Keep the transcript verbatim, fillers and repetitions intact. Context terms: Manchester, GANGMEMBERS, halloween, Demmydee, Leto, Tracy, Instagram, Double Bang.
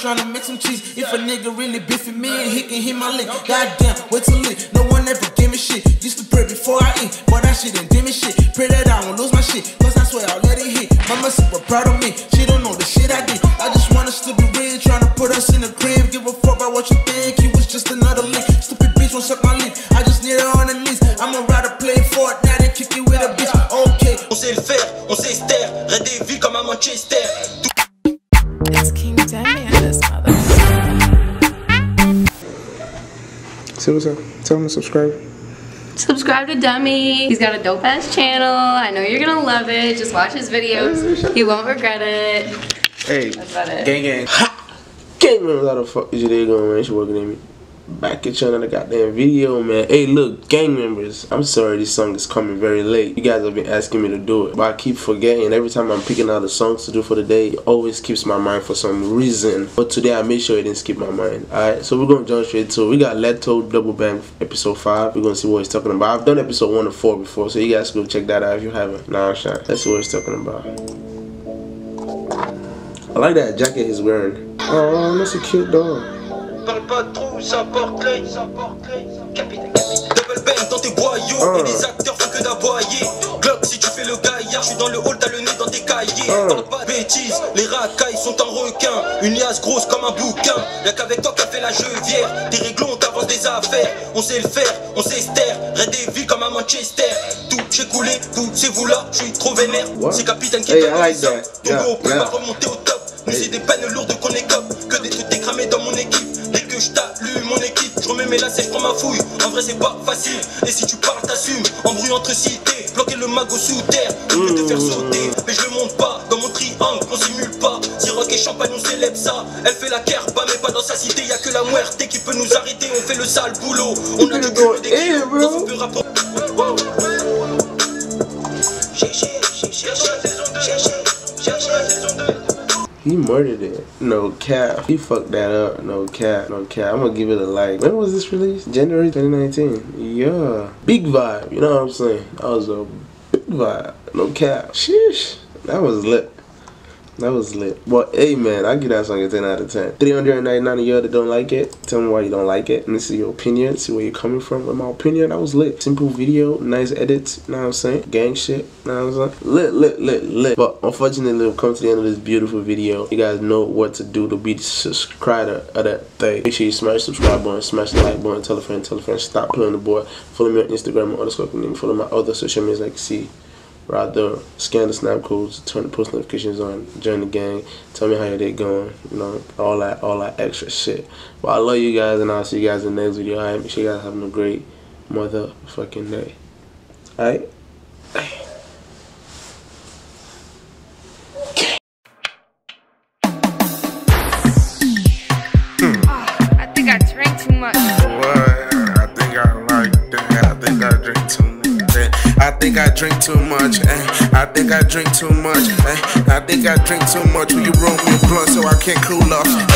trying to make some cheese. If a nigga really biffing me and he can hit my lick, goddamn, wait till lit. No one ever give me shit. Used to pray before I eat, but that shit ain't dimmin' shit. Pray that I won't lose my shit, cause I swear I'll let it hit. Mama super proud of me, she don't know the shit I did. I just want us to be real, trying to put us in the crib. Give a fuck about what you think, he was just another lick. Stupid bitch won't suck my lip, I just need her on the list. I'ma ride a play for it, now they kick it with a bitch. Okay, on sait le faire, on sait se taire. Red des villes comme à Manchester. So what's up? Tell him to subscribe. Subscribe to Dummy. He's got a dope ass channel. I know you're gonna love it. Just watch his videos. You won't regret it. Hey, that's about it. Gang gang. Ha! Can't remember how the fuck is your day going, man. She working at me. Back at you another goddamn video, man. Hey, look, gang members. I'm sorry this song is coming very late. You guys have been asking me to do it, but I keep forgetting. Every time I'm picking out the songs to do for the day, it always skips my mind for some reason. But today I made sure it didn't skip my mind. Alright, so we're gonna jump straight to it. We got Leto, Double Bang, episode five. We're gonna see what he's talking about. I've done episode one and four before, so you guys go check that out if you haven't. Nah, I'm shy. That's what he's talking about. I like that jacket he's wearing. Oh, that's a cute dog. Parle pas trop, ça porte l'œil, ça porte l'œil. Capitaine, capitaine. Double bang dans tes boyaux, et les acteurs font que d'aboyer. Glock, si tu fais le gaillard, je suis dans le hall, t'as le nez dans tes cahiers. Tente pas de bêtises, les racailles sont en requin. Une liasse grosse comme un bouquin. Y'a qu'avec toi qu'a fait la gevière. Tes réglons, t'avances des affaires. On sait le faire, on sait se taire. Raid des villes comme à Manchester. Tout, j'ai coulé, tout, c'est vous là, je suis trop vénère. C'est Capitaine Kidd. Ton go au plus va remonter au top. Mais c'est des peines lourdes qu'on écope. Que des trucs décramés dans mon équipe. Je t'allume mon équipe, je remets mes lacets, je prends ma fouille. En vrai c'est pas facile, et si tu parles t'assumes. En bruit entre cités, bloquer le magot sous terre. Je peux te faire sauter, mais je le monte pas. Dans mon triangle, on simule pas. Si rock et champagne on célèbre ça. Elle fait la kerba mais pas dans sa cité. Y'a que la muerte qui peut nous arrêter. On fait le sale boulot, on a du cul des kilos. On peut rapporter. He murdered it. No cap. He fucked that up. No cap. No cap. I'm gonna give it a like. When was this released? January twenty nineteen. Yeah. Big vibe. You know what I'm saying? That was a big vibe. No cap. Sheesh. That was lit. That was lit. Well, hey man, I give that song a ten out of ten. three hundred ninety-nine of y'all that don't like it. Tell me why you don't like it. Let me see your opinion. See where you're coming from. In my opinion, that was lit. Simple video. Nice edits. Know what I'm saying? Gang shit. Know what I'm saying? Lit, lit, lit, lit. But unfortunately, we've come to the end of this beautiful video. You guys know what to do to be the subscriber of that thing. Make sure you smash the subscribe button. Smash the like button. Tell a friend. Tell a friend. Stop playing the boy. Follow me on Instagram. My underscore name. Follow my other social medias like C. Right there, scan the snap codes, turn the post notifications on, join the gang, tell me how your day going, you know, all that, all that extra shit. But I love you guys, and I'll see you guys in the next video. Alright, make sure you guys having a great motherfucking day. Alright. Oh, I think I drank too much. What? I think I like that. I think I drink too much. I think I drink too much, eh? I think I drink too much, eh? I think I drink too much. Will you roll me a blunt so I can't cool off?